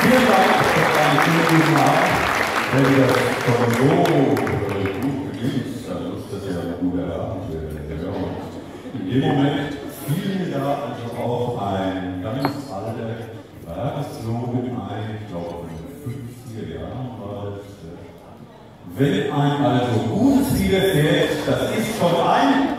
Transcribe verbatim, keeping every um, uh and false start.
Vielen Dank, einen schönen guten Abend. Wenn wir das so gut genießt, dann ist das ja ein guter Abend für den Hörer. In dem Moment fiel ja also auch ein ganz alter, war das so mit ein, ich glaube, fünfziger Jahren war das. Wenn einem also Gutes widerfährt, das ist von einem.